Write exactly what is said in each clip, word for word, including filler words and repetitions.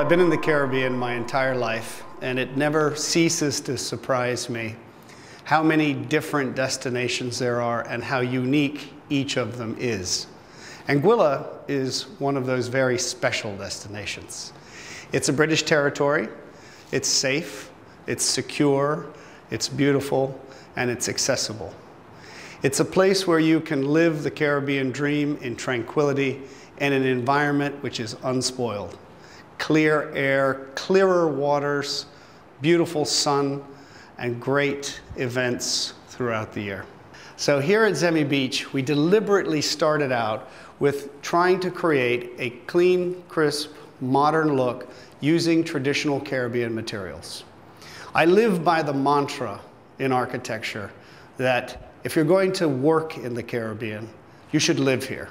I've been in the Caribbean my entire life, and it never ceases to surprise me how many different destinations there are and how unique each of them is. Anguilla is one of those very special destinations. It's a British territory, it's safe, it's secure, it's beautiful, and it's accessible. It's a place where you can live the Caribbean dream in tranquility and an environment which is unspoiled. Clear air, clearer waters, beautiful sun, and great events throughout the year. So here at Zemi Beach, we deliberately started out with trying to create a clean, crisp, modern look using traditional Caribbean materials. I live by the mantra in architecture that if you're going to work in the Caribbean, you should live here.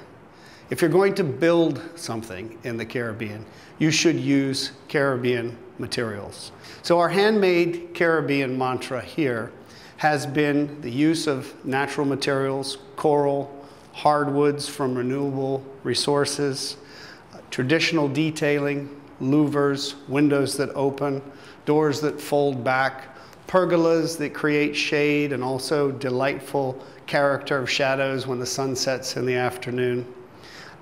If you're going to build something in the Caribbean, you should use Caribbean materials. So our handmade Caribbean mantra here has been the use of natural materials, coral, hardwoods from renewable resources, traditional detailing, louvers, windows that open, doors that fold back, pergolas that create shade and also delightful character of shadows when the sun sets in the afternoon,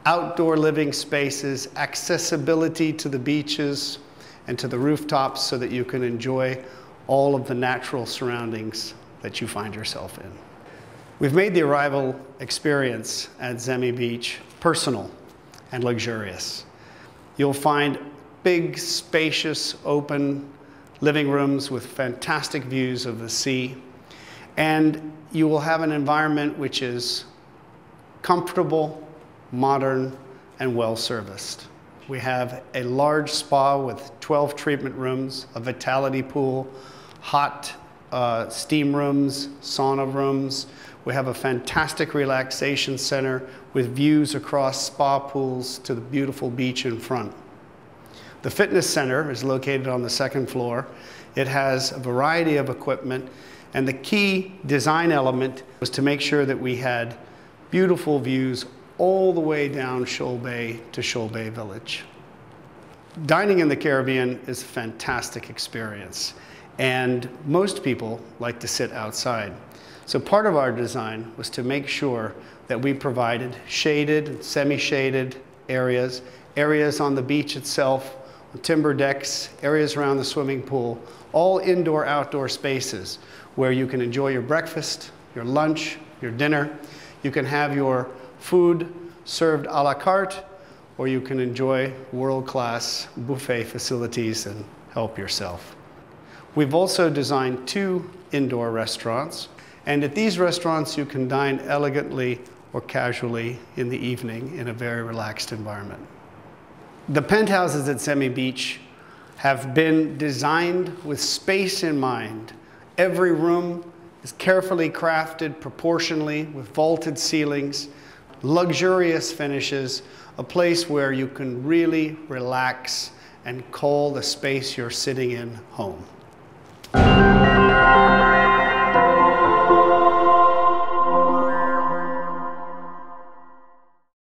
outdoor living spaces, accessibility to the beaches and to the rooftops so that you can enjoy all of the natural surroundings that you find yourself in. We've made the arrival experience at Zemi Beach personal and luxurious. You'll find big, spacious, open living rooms with fantastic views of the sea, and you will have an environment which is comfortable, modern, and well-serviced. We have a large spa with twelve treatment rooms, a vitality pool, hot Uh, steam rooms, sauna rooms. We have a fantastic relaxation center with views across spa pools to the beautiful beach in front. The fitness center is located on the second floor. It has a variety of equipment, and the key design element was to make sure that we had beautiful views all the way down Shoal Bay to Shoal Bay Village. Dining in the Caribbean is a fantastic experience, and most people like to sit outside. So part of our design was to make sure that we provided shaded, semi-shaded areas, areas on the beach itself, timber decks, areas around the swimming pool, all indoor, outdoor spaces where you can enjoy your breakfast, your lunch, your dinner. You can have your food served a la carte, or you can enjoy world-class buffet facilities and help yourself. We've also designed two indoor restaurants, and at these restaurants you can dine elegantly or casually in the evening in a very relaxed environment. The penthouses at Zemi Beach have been designed with space in mind. Every room is carefully crafted proportionally with vaulted ceilings, luxurious finishes, a place where you can really relax and call the space you're sitting in home. Thank you.